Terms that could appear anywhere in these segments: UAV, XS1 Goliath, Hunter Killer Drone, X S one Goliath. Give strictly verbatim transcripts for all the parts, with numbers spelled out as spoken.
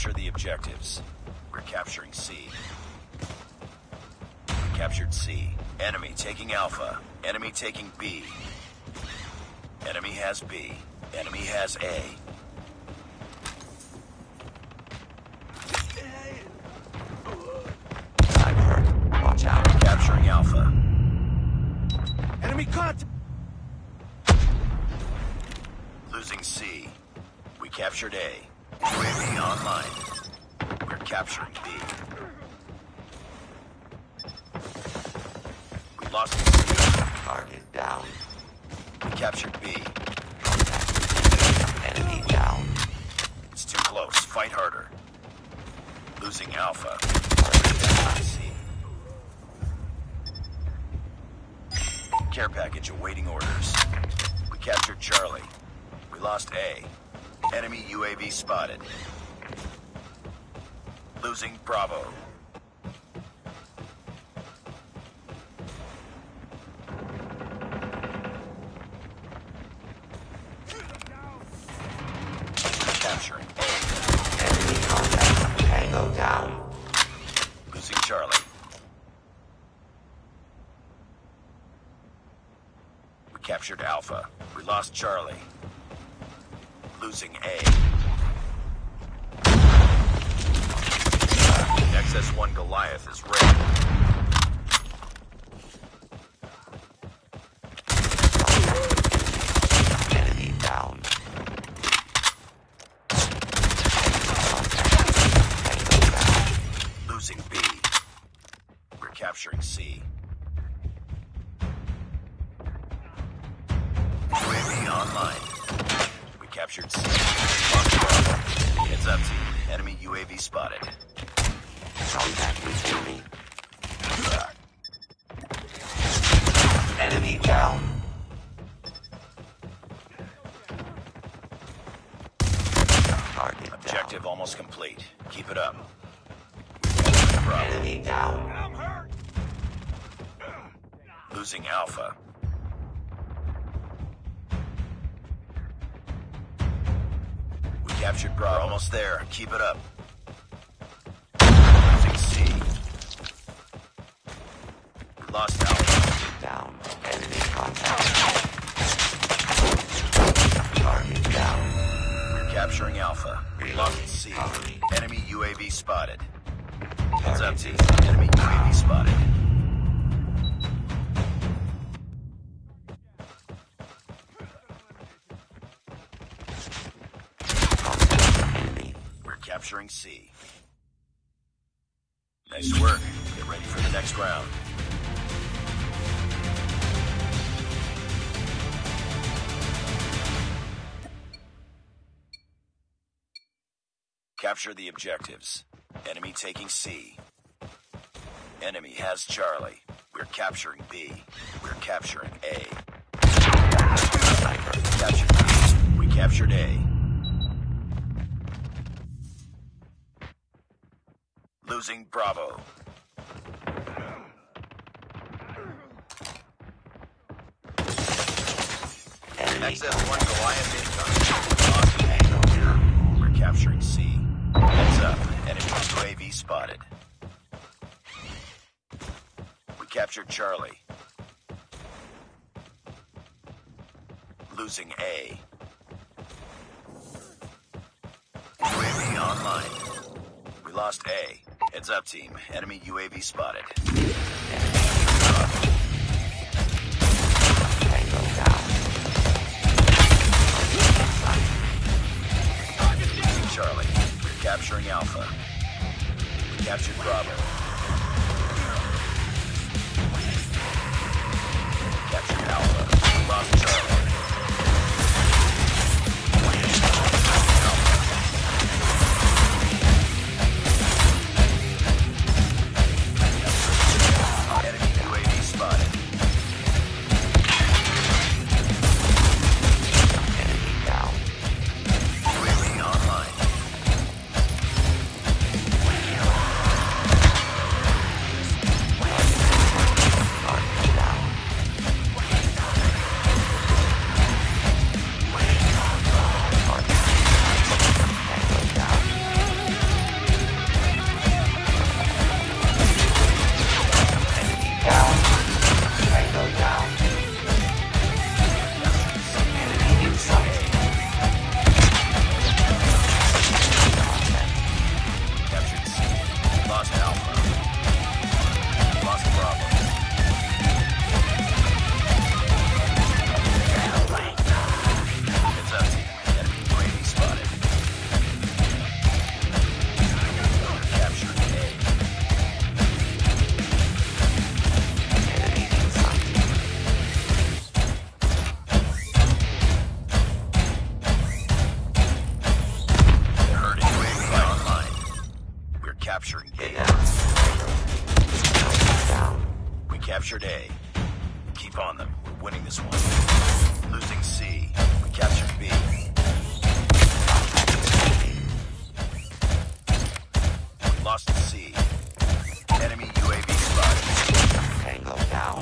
Capture the objectives. We're capturing C. Captured C. Enemy taking Alpha. Enemy taking B. Enemy has B. Enemy has A. Watch out. Capturing Alpha. Enemy caught! Losing C. We captured A. U A V online. We're capturing B. We lost C. Target down. We captured B. Enemy down. It's too close. Fight harder. Losing Alpha. Care package awaiting orders. We captured Charlie. We lost A. Enemy U A V spotted. Losing Bravo. Capturing A. Enemy contact. Tango down. Losing Charlie. Captured Alpha. We lost Charlie. Losing A. X S one Goliath is ready. Enemy down. Losing B. We're capturing C. Online. We captured C. Heads up team. Enemy U A V spotted. Contact with enemy. Enemy down. Target objective down. Almost complete. Keep it up. Enemy down. I'm hurt. Losing Alpha. Captured Bravo. We're almost there. Keep it up. Losing C. We lost Alpha. Down. Enemy contact. Target down. We're capturing Alpha. We lost C. Enemy U A V spotted. Heads up, team. Enemy U A V spotted. Capturing C. Nice work. Get ready for the next round. Capture the objectives. Enemy taking C. Enemy has Charlie. We're capturing B. We're capturing A. Captured B. We captured A. Losing Bravo. X S one Goliath incoming. We're capturing C. Heads up. Enemy U A V spotted. We captured Charlie. Losing A. U A V online. We lost A. Heads up, team. Enemy U A V spotted. Tango down. Charlie, we're capturing Alpha. We captured Bravo. We captured Alpha. We lost Charlie. captured A. Keep on them. We're winning this one. Losing C. We captured B. We lost C. Enemy U A V spotted. Tango down.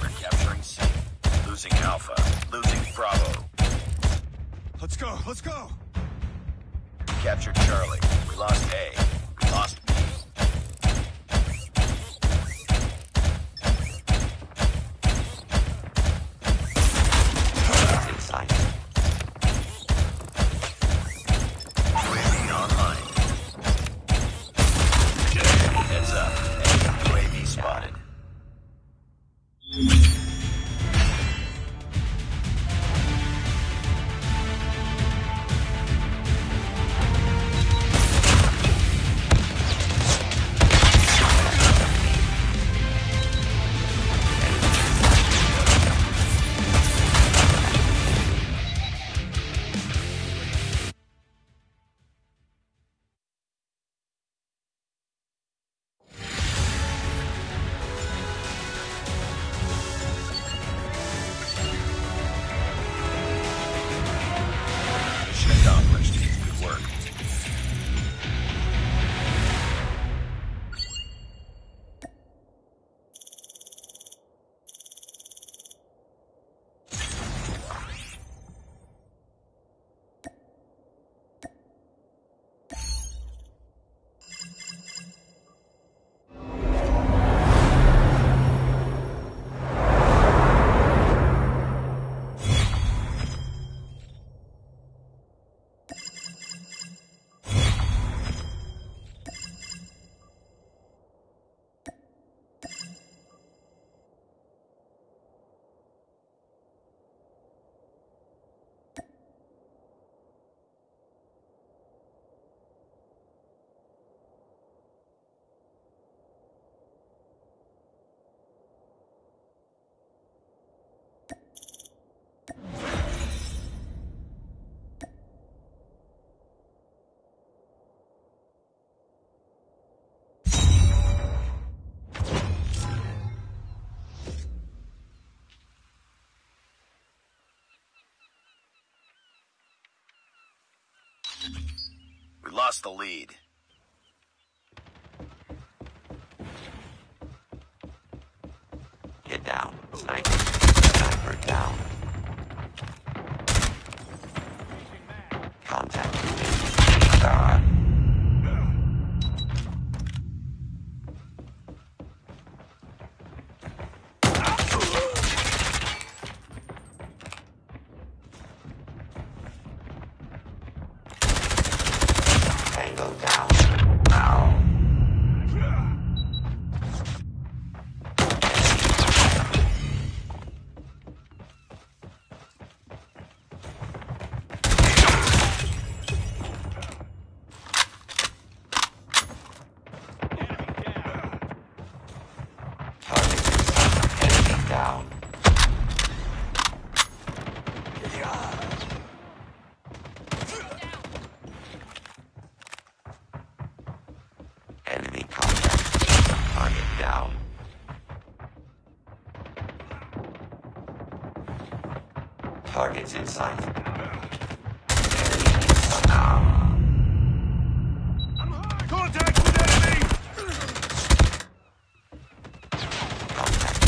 We're capturing C. Losing Alpha. Losing Bravo. Let's go. Let's go. We captured Charlie. We lost A. We lost B. It's inside. U A V online. Heads up. And U A V spotted. We lost the lead. Get down. Sniper. Sniper down. Contact. Ah. Target's inside. I'm hurt. Contact with enemy! Contact.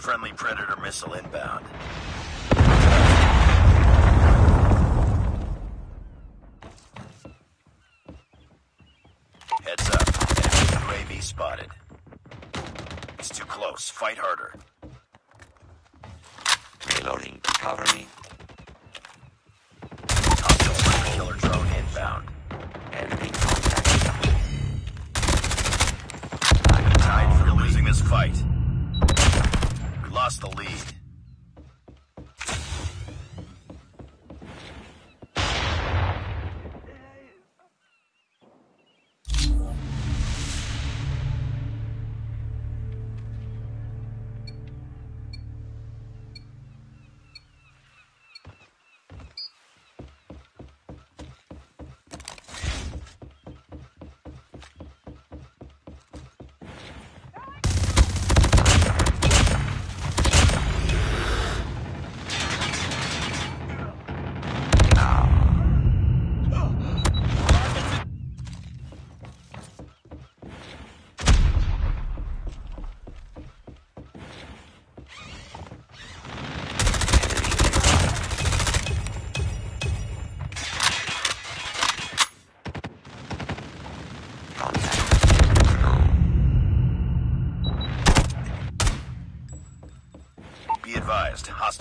Friendly Predator missile inbound. Spotted. It's too close. Fight harder. Reloading. Cover me. Hostile Hunter Killer Drone inbound. Enemy contact. I'm tied for losing this fight. We lost the lead.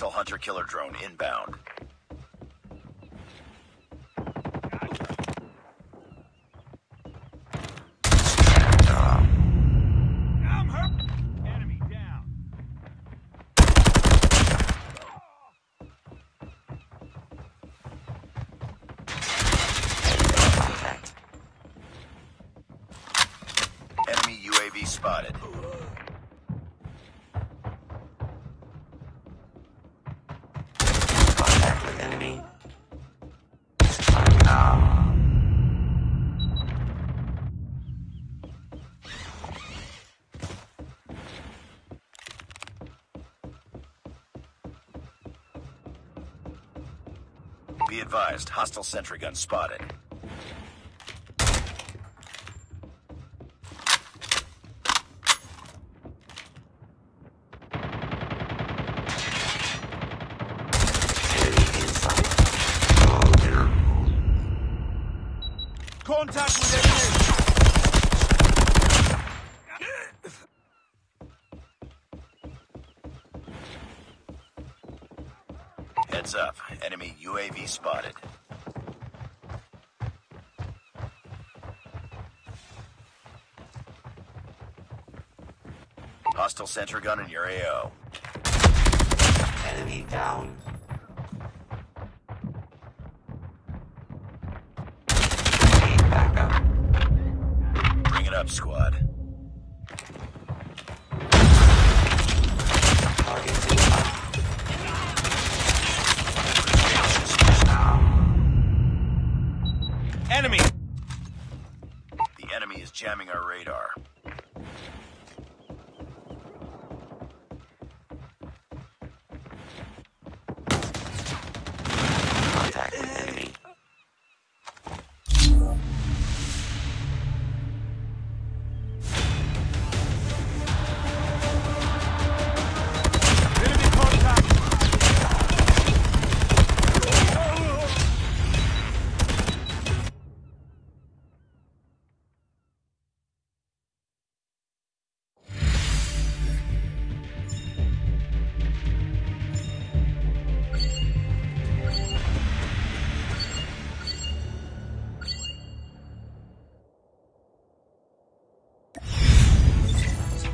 Hostile Hunter Killer Drone inbound. U A V spotted. Contact with enemy. Ah. Be advised, hostile sentry gun spotted. Contact with enemy. Heads up, enemy U A V spotted. Hostile sentry gun in your A O. Enemy down. Up, squad. Target enemy. The enemy is jamming our radar. Contact with enemy.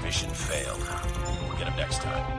Mission failed. We'll get him next time.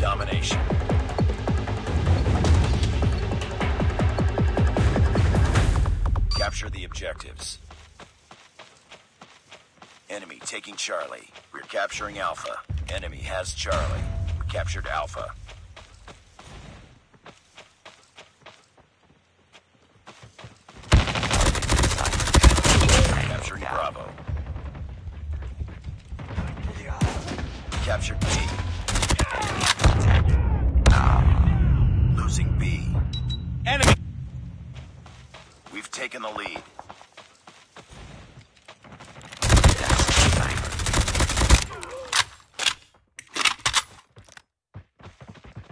Domination. Capture the objectives. Enemy taking Charlie. We're capturing Alpha. Enemy has Charlie. We captured Alpha. Captured B. Enemy contact. Ah. Losing B. Enemy! We've taken the lead.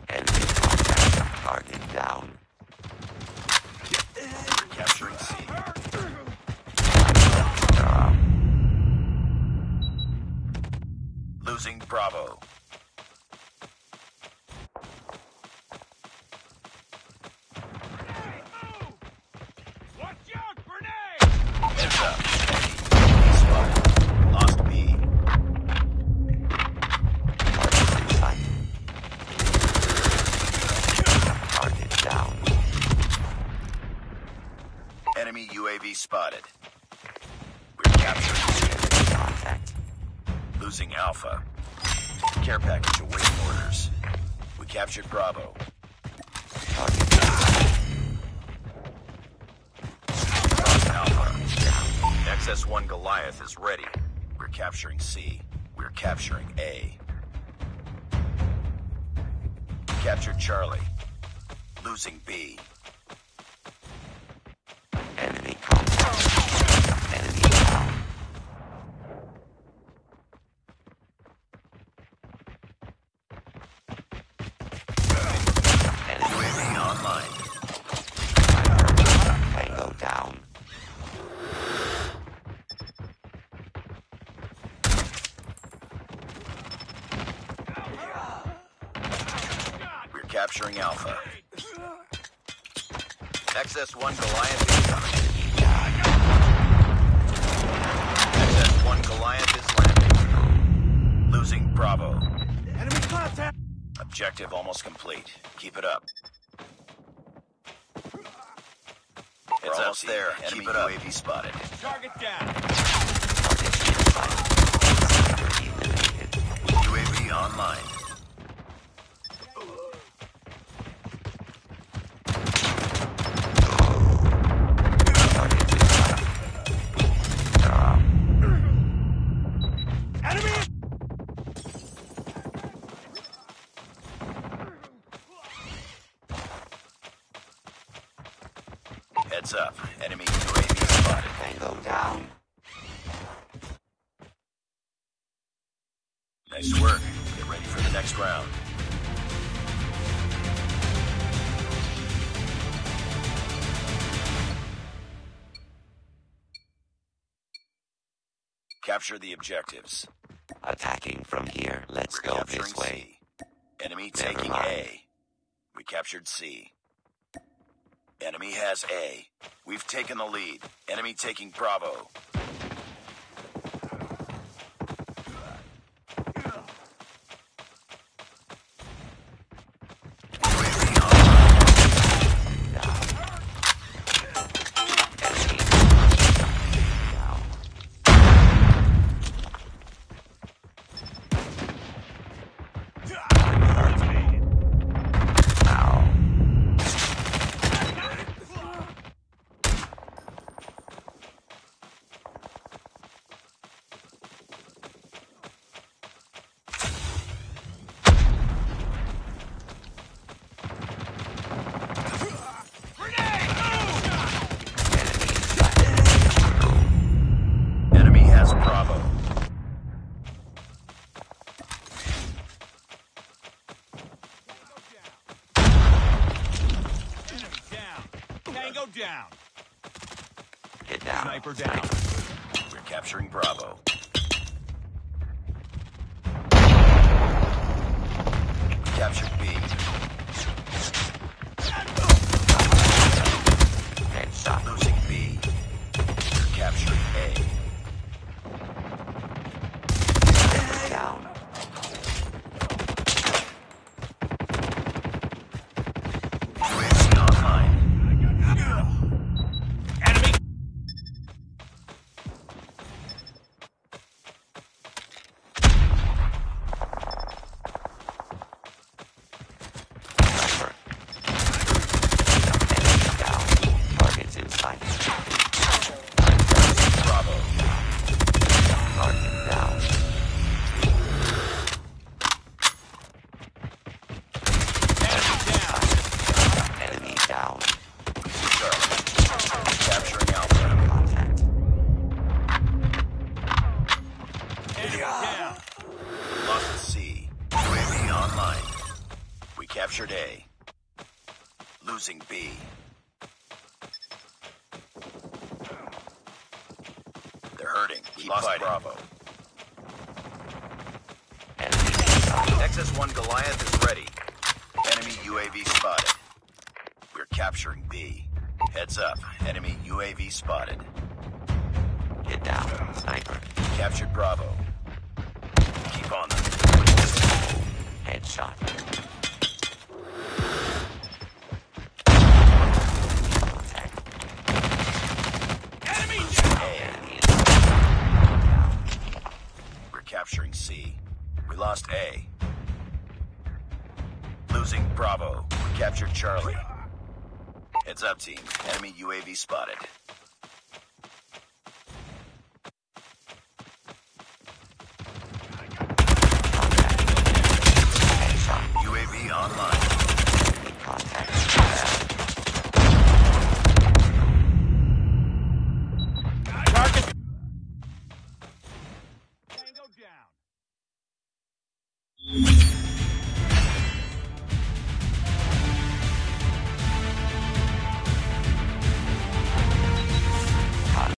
Enemy contact. Target down. Capturing C. Losing Bravo. Enemy U A V spotted. We're losing Alpha. Care package awaiting orders. We captured Bravo. Lost Alpha. X S one Goliath is ready. We're capturing C. We're capturing A. Captured Charlie. Losing B. Enemy contact. Enemy down. Enemy online. Tango down. We're capturing Alpha. X S one Goliath is coming. X S one Goliath is landing. Losing Bravo. Enemy contact! Objective almost complete. Keep it up. It's We're almost up there. Enemy Keep it up. U A V spotted. Target down. U A V online. Heads up. Enemy U A V spotted. Tango down. Nice work. Get ready for the next round. Capture the objectives. Attacking from here. Let's We're go this way. C. Enemy Never taking mind. A. We captured C. Enemy has A. We've taken the lead. Enemy taking Bravo. Down. Get down. Sniper down. We're capturing Bravo. Captured B. And stop losing B. We're capturing A. Down. Captured A. Losing B. They're hurting. Keep Lost fighting. Bravo. Enemy. X S one Goliath is ready. Enemy U A V spotted. We're capturing B. Heads up. Enemy U A V spotted. Get down, sniper. Captured Bravo. Keep on them. Headshot. Capturing C. C. We lost A. Losing Bravo. We captured Charlie. Heads up, team. Enemy U A V spotted. U A V online. Contact. Target. Tango down.